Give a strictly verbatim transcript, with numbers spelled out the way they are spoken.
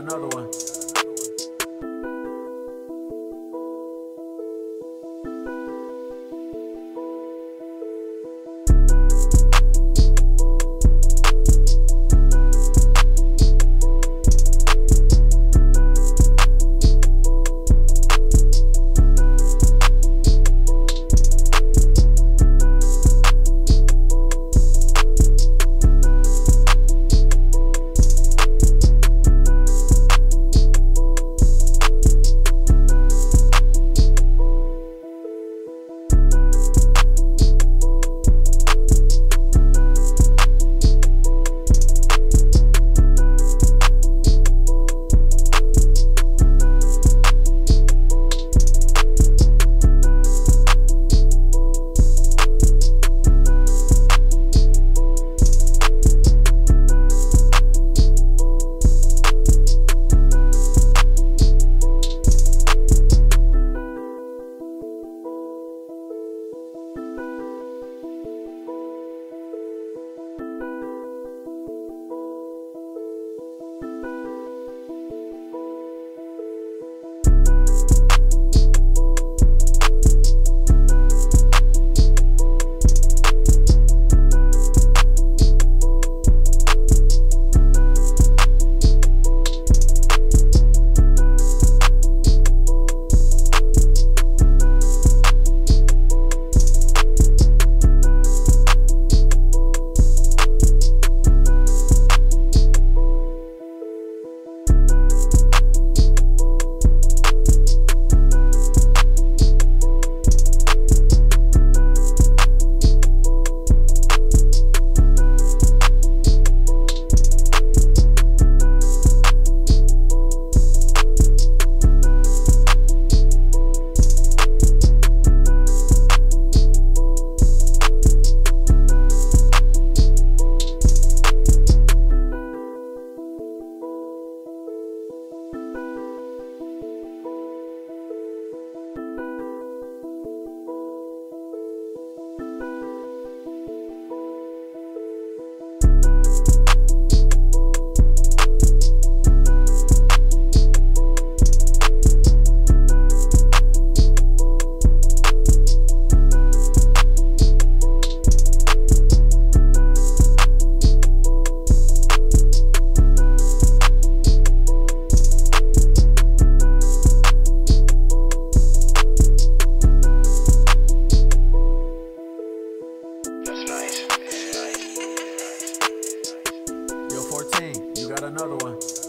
another one. Nice. Yo, fourteen, you got another one.